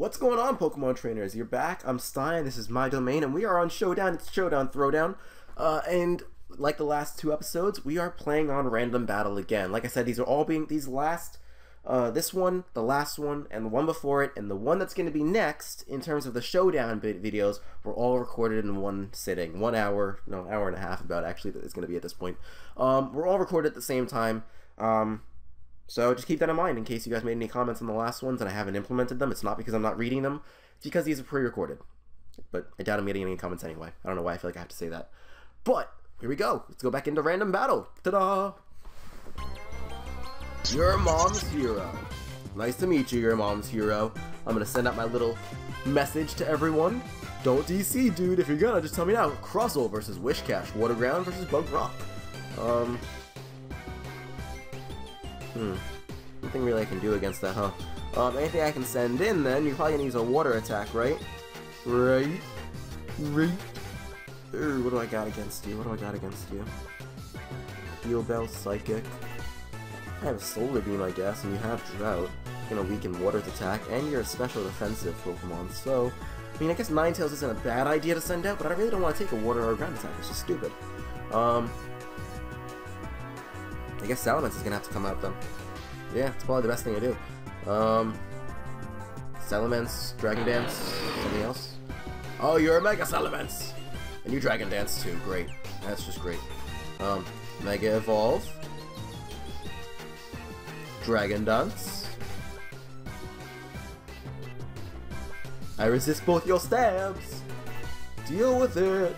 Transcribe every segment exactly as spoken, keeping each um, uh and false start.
What's going on, Pokemon trainers? You're back. I'm Stein. This is my domain, and we are on Showdown. It's Showdown Throwdown, uh, and like the last two episodes, we are playing on Random Battle again. Like I said, these are all being these last, uh, this one, the last one, and the one before it, and the one that's going to be next in terms of the Showdown videos were all recorded in one sitting, one hour, no, hour and a half about actually that it's going to be at this point. Um, we're all recorded at the same time. Um, So just keep that in mind in case you guys made any comments on the last ones and I haven't implemented them. It's not because I'm not reading them, it's because these are pre-recorded. But I doubt I'm getting any comments anyway. I don't know why I feel like I have to say that. But here we go. Let's go back into Random Battle. Ta-da! Your Mom's Hero. Nice to meet you, Your Mom's Hero. I'm going to send out my little message to everyone. Don't D C, dude. If you're gonna, just tell me now. Crossel versus Wishcash. Water Ground versus Bug Rock. Um... Hmm. Nothing really I can do against that, huh? Um, anything I can send in, then? You're probably gonna use a water attack, right? Right? Right? Ooh, what do I got against you? What do I got against you? Steel Bell, Psychic. I have a Solar Beam, I guess, and you have Drought. You're gonna weaken Water's attack, and you're a special defensive Pokemon, so... I mean, I guess Ninetales isn't a bad idea to send out, but I really don't want to take a Water or a Ground attack. It's just stupid. Um... I guess Salamence is going to have to come out, though. Yeah, it's probably the best thing to do. Um, Salamence, Dragon Dance, something else? Oh, you're a Mega Salamence! And you Dragon Dance, too. Great. That's just great. Um, Mega Evolve. Dragon Dance. I resist both your stabs! Deal with it!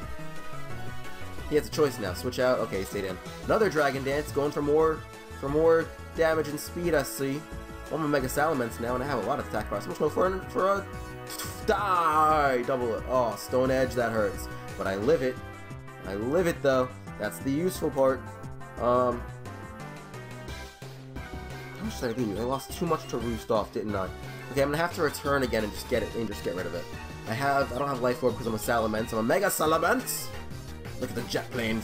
He has a choice now. Switch out. Okay, stay in. Another Dragon Dance, going for more for more damage and speed, I see. I'm a Mega Salamence now, and I have a lot of attack power. So much more for, for a... Die! Double it. Oh, Stone Edge, that hurts. But I live it. I live it, though. That's the useful part. Um... How much did I do? I lost too much to Roostoff, didn't I? Okay, I'm gonna have to return again and just get it, and just get rid of it. I have... I don't have Life Orb because I'm a Salamence. I'm a Mega Salamence! Look at the jet plane.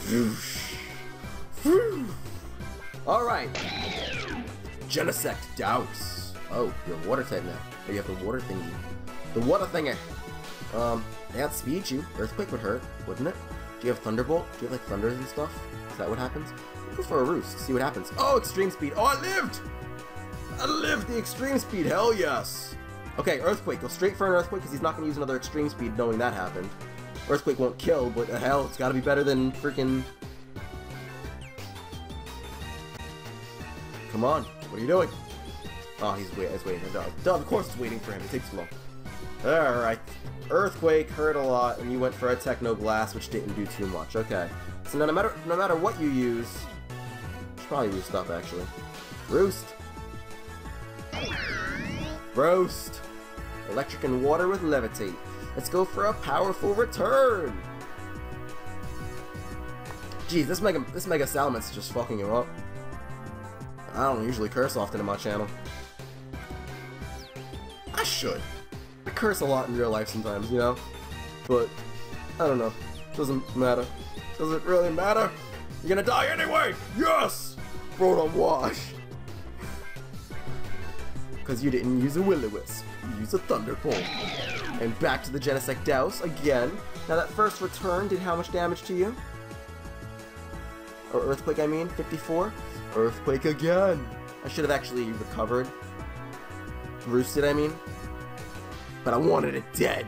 Alright. Genesect Douse. Oh, you're water type now. Or you have the water thingy. The water thingy. Um, they outspeed you. Earthquake would hurt, wouldn't it? Do you have Thunderbolt? Do you have like thunders and stuff? Is that what happens? Go for a roost. See what happens. Oh, extreme speed. Oh, I lived! I lived the extreme speed. Hell yes. Okay, Earthquake. Go straight for an Earthquake because he's not going to use another extreme speed knowing that happened. Earthquake won't kill, but uh, hell, it's gotta be better than freaking... Come on, what are you doing? Oh, he's, wait he's waiting for Dove. Dove, of course it's waiting for him, it takes too long. Alright, Earthquake hurt a lot, and you went for a Technoblast, which didn't do too much, okay. So now, no matter no matter what you use... Should probably Roost up, actually. Roost! Roast! Electric and water with Levitate. Let's go for a powerful return! Jeez, this Mega this Mega Salamence is just fucking him up. I don't usually curse often in my channel. I should. I curse a lot in real life sometimes, you know? But, I don't know. Doesn't matter. Doesn't really matter! You're gonna die anyway! Yes! Rotom Wash! Because you didn't use a Will-O-Wisp. You used a Thunderbolt. And back to the Genesect Douse again. Now that first return did how much damage to you? Or Earthquake, I mean. fifty-four. Earthquake again. I should have actually recovered. Roosted, I mean. But I wanted it dead.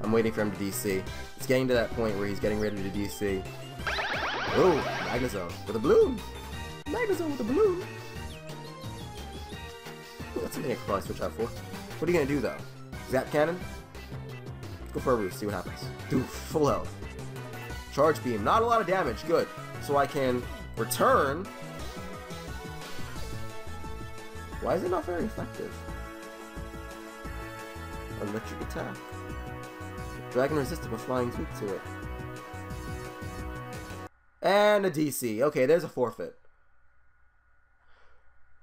I'm waiting for him to D C. It's getting to that point where he's getting ready to D C. Ooh, Magnezone with a balloon. Magnezone with a balloon. That's something I could probably switch out for. What are you gonna do though? Zap Cannon? Go for a roost, see what happens. Dude, full health. Charge Beam, not a lot of damage, good. So I can return. Why is it not very effective? Electric attack. Dragon resistant with flying's weak to it. And a D C. Okay, there's a forfeit.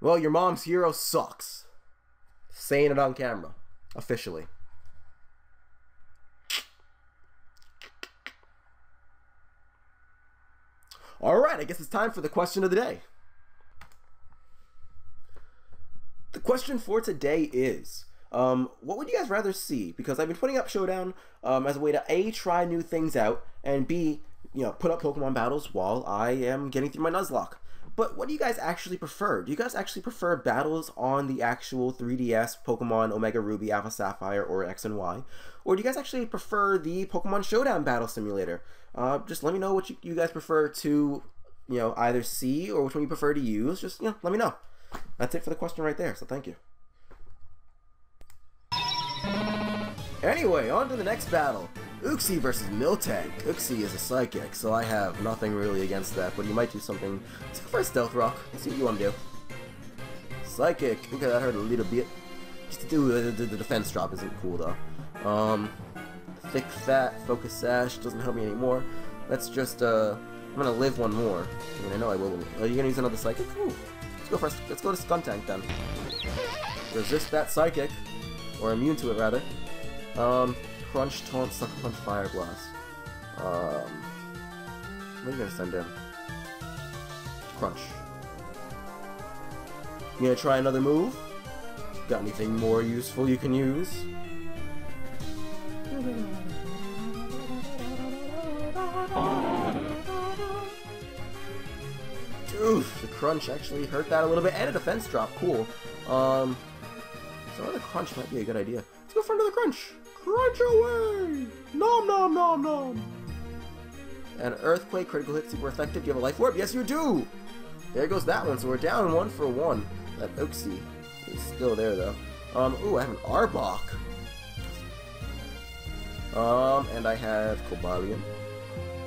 Well, your mom's hero sucks. Saying it on camera. Officially. Alright, I guess it's time for the question of the day. The question for today is, um, what would you guys rather see? Because I've been putting up Showdown um, as a way to A, try new things out, and B, you know, put up Pokemon battles while I am getting through my Nuzlocke. But what do you guys actually prefer? Do you guys actually prefer battles on the actual three D S Pokemon Omega Ruby, Alpha Sapphire, or X and Y? Or do you guys actually prefer the Pokemon Showdown Battle Simulator? Uh, just let me know what you, you guys prefer to, you know, either see or which one you prefer to use. Just, you know, let me know. That's it for the question right there, so thank you. Anyway, on to the next battle. Uxie versus Miltank. Uxie is a psychic, so I have nothing really against that, but you might do something. Let's go for a Stealth Rock. Let's see what you want to do. Psychic. Okay, that hurt a little bit. Just to do the, the, the defense drop isn't cool, though. Um, Thick Fat, Focus Sash doesn't help me anymore. Let's just, uh, I'm gonna live one more. I mean, I know I will. Are you gonna use another psychic? Ooh. Let's go first. Let's go to Scuntank, then. Resist that psychic. Or immune to it, rather. Um... Crunch, Taunt, Sucker Punch, Fire Blast. Um, what are you gonna send in? Crunch. You gonna try another move? Got anything more useful you can use? Oof, the Crunch actually hurt that a little bit, and a defense drop, cool. Um, so another Crunch might be a good idea. Let's go for another Crunch! Crunch away! Nom nom nom nom! And Earthquake, critical hit, super effective. Do you have a life orb? Yes, you do! There goes that one, so we're down one for one. That Uxie is still there, though. Um, ooh, I have an Arbok. Um, and I have Cobalion.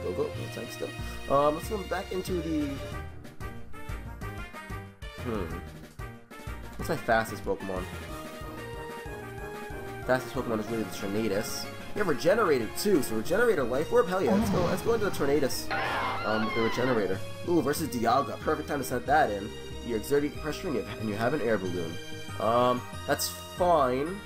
Go, go, tank still. Um, let's go back into the... Hmm. What's my fastest Pokemon? Fastest Pokemon is really the Tornadus. You have Regenerator too, so Regenerator Life Orb? Hell yeah, let's go, let's go into the Tornadus um, with the Regenerator. Ooh, versus Dialga. Perfect time to set that in. You're exerting pressure and you have an air balloon. Um, that's fine.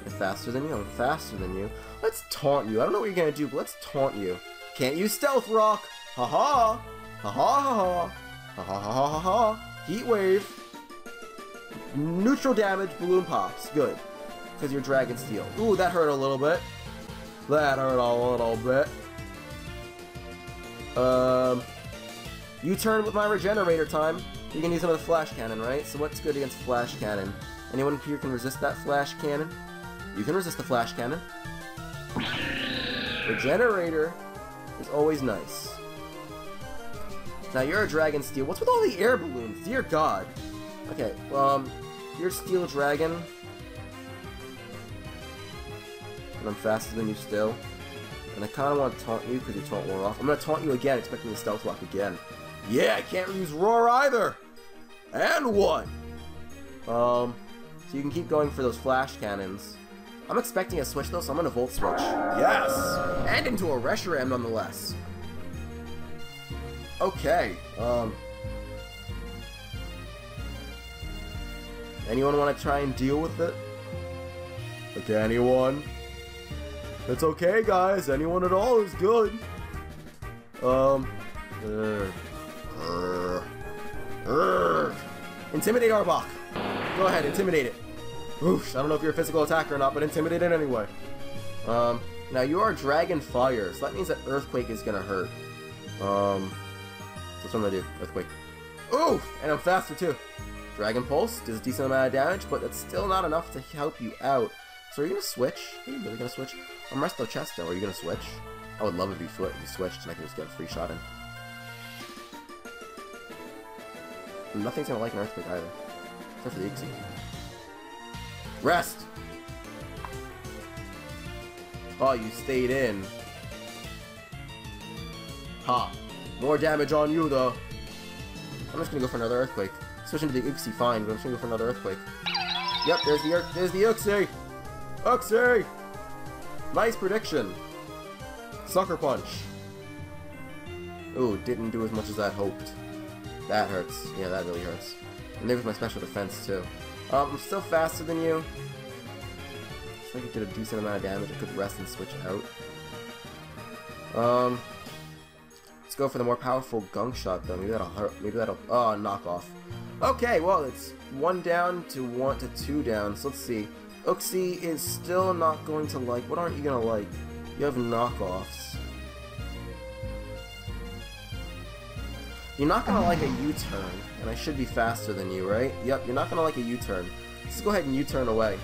You're faster than you, I'm faster than you. Let's taunt you. I don't know what you're gonna do, but let's taunt you. Can't use Stealth Rock! Ha ha! Ha ha ha ha! Ha ha ha ha ha! Heat Wave! Neutral damage, balloon pops. Good. Because you're Dragon Steel. Ooh, that hurt a little bit. That hurt a little bit. Um, U-turn with my Regenerator time. You can use another Flash Cannon, right? So what's good against Flash Cannon? Anyone here can resist that Flash Cannon? You can resist the Flash Cannon. Regenerator is always nice. Now you're a Dragon Steel. What's with all the air balloons? Dear God. Okay, um, you're Steel Dragon. And I'm faster than you still. And I kind of want to taunt you because you taunt Roar off. I'm going to taunt you again, expecting the Stealth Lock again. Yeah, I can't use Roar either! And one! Um, so you can keep going for those Flash Cannons. I'm expecting a Switch, though, so I'm going to Volt Switch. Yes! And into a Reshiram, nonetheless. Okay, um... anyone want to try and deal with it? Okay, anyone? It's okay, guys. Anyone at all is good. Um. Uh, uh, uh. Intimidate Arbok. Go ahead, intimidate it. Oof, I don't know if you're a physical attacker or not, but intimidate it anyway. Um. Now you are Dragon Fire, so that means that Earthquake is gonna hurt. Um. That's what I'm gonna do. Earthquake. Oof, and I'm faster too. Dragon Pulse does a decent amount of damage, but that's still not enough to help you out. So are you going to switch? Are you really going to switch? I'm Resto Chesto. Are you going to switch? I would love it if you switched and I could just get a free shot in. Nothing's going to like an Earthquake either. Except for the Uxie. Rest! Oh, you stayed in. Ha. More damage on you, though. I'm just going to go for another Earthquake. Switch into the Uxie, fine, but I'm just gonna go for another Earthquake. Yep, there's the, there's the Uxie! Uxie! Nice prediction! Sucker Punch! Ooh, didn't do as much as I hoped. That hurts. Yeah, that really hurts. And there was my special defense, too. Um, I'm still faster than you. I think it did a decent amount of damage. I could rest and switch out. Um, let's go for the more powerful Gunk Shot, though. Maybe that'll hurt. Maybe that'll... Oh, Knock Off. Okay, well, it's one down to one to two down, so let's see. Uxie is still not going to like. What aren't you going to like? You have knockoffs. You're not going to like a U-turn, and I should be faster than you, right? Yep, you're not going to like a U-turn. Let's go ahead and U-turn away.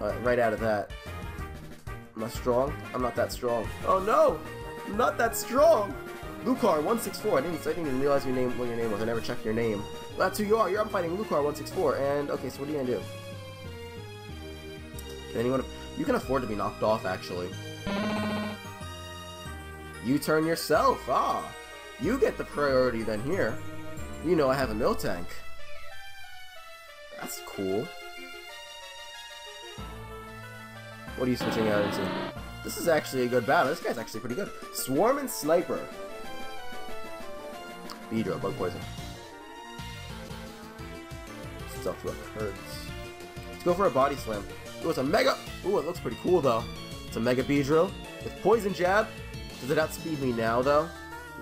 Alright, right out of that. Am I strong? I'm not that strong. Oh no! I'm not that strong! Lucar one six four. I didn't, I didn't even realize your name, what your name was. I never checked your name. Well, that's who you are. You're I'm fighting Lucar one six four. And okay, so what are you gonna do? Can anyone? You can afford to be knocked off, actually. You turn yourself. Ah, you get the priority then here. You know I have a Miltank. That's cool. What are you switching out into? This is actually a good battle. This guy's actually pretty good. Swarm and Sniper. Beedrill, Bug Poison. Stealth Rock hurts. Let's go for a Body Slam. Ooh, it's a Mega! Ooh, it looks pretty cool, though. It's a Mega Beedrill with Poison Jab. Does it outspeed me now, though?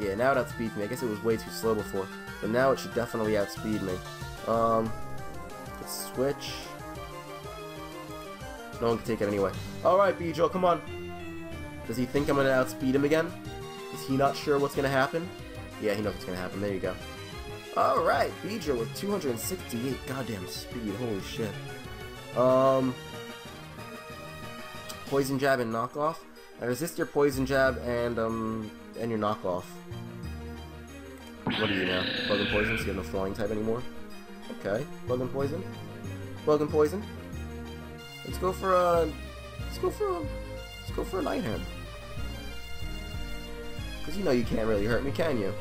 Yeah, now it outspeeds me. I guess it was way too slow before. But now it should definitely outspeed me. Um, let's switch. No one can take it anyway. Alright, Beedrill, come on. Does he think I'm going to outspeed him again? Is he not sure what's going to happen? Yeah, he knows what's going to happen. There you go. Alright, Beedrill with two hundred sixty-eight goddamn speed. Holy shit. Um, Poison Jab and Knockoff. I resist your Poison Jab and um and your Knockoff. What are you now? Bug and Poison? So you have no Flying type anymore? Okay. Bug and Poison. Bug and Poison. Let's go for a. Let's go for a. Let's go for an Iron Head. Because you know you can't really hurt me, can you?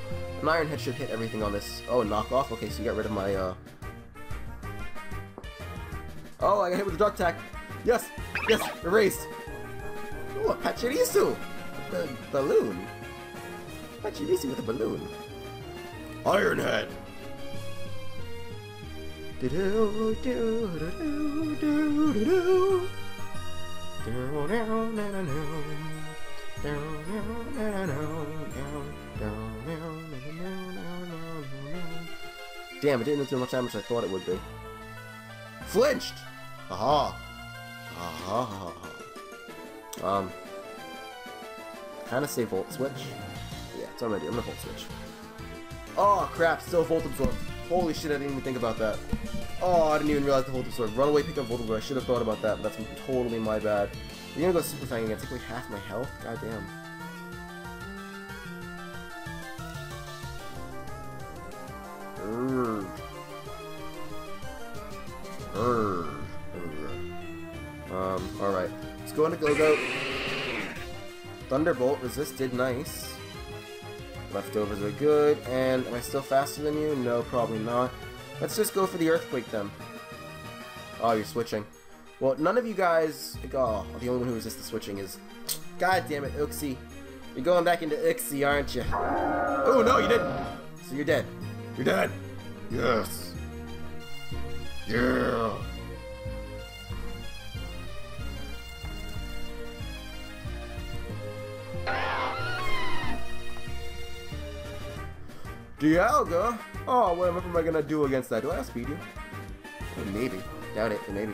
An Iron Head should hit everything on this. Oh, knock off? Okay, so you got rid of my. Uh... Oh, I got hit with the Dark Attack. Yes! Yes! Erased! Ooh, a Pachirisu! The balloon. Pachirisu with a balloon. Iron Head! Damn, it didn't do much damage I thought it would be. Flinched! Aha! Aha! Um, kinda say Volt Switch. Yeah, that's what I'm gonna do. I'm gonna Volt Switch. Oh crap, still Volt Absorb. Holy shit, I didn't even think about that. Oh, I didn't even realize the Volt Absorb. Run away, pick up Volt Absorb. I should have thought about that, but that's totally my bad. We're gonna go Super Fang again. It's like half my health? Goddamn. Urgh. Urgh. Urgh. Um, alright. Let's go into Go-Go. Thunderbolt resisted, nice. Leftovers are good, and am I still faster than you? No, probably not. Let's just go for the Earthquake then. Oh, you're switching. Well, none of you guys... Oh, the only one who resists the switching is... God damn it, Uxie. You're going back into Uxie, aren't you? Oh, no, you didn't! So you're dead. You're dead! Yes! Yeah! Dialga? Oh, what am I gonna do against that? Do I outspeed you? Oh, maybe. Doubt it, but maybe.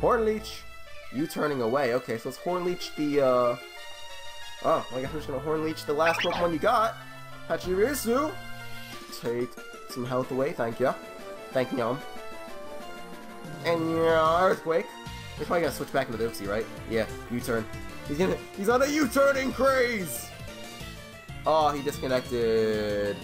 Horn Leech, you turning away. Okay, so let's Horn Leech the, uh... oh, I guess I'm just gonna Horn Leech the last Pokemon you got. Pachirisu! Take some health away, thank ya. Thank yum. And yeah, Earthquake. He's probably gonna switch back into the Uxie, right? Yeah, U-turn. He's gonna- he's on a U-turning craze! Oh, he disconnected.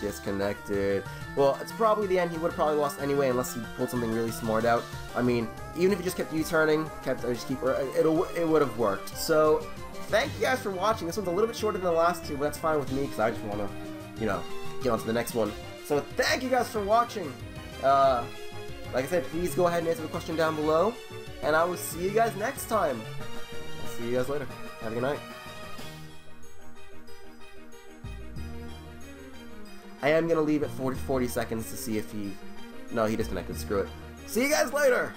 Disconnected. Well, it's probably the end. He would've probably lost anyway unless he pulled something really smart out. I mean, even if he just kept U-turning, kept, or just keep, or it'll, it would've worked. So, thank you guys for watching. This one's a little bit shorter than the last two, but that's fine with me because I just wanna, you know, get on to the next one. So, thank you guys for watching. Uh, like I said, please go ahead and answer the question down below, and I will see you guys next time. I'll see you guys later. Have a good night. I am going to leave it for forty seconds to see if he... No, he disconnected. Screw it. See you guys later!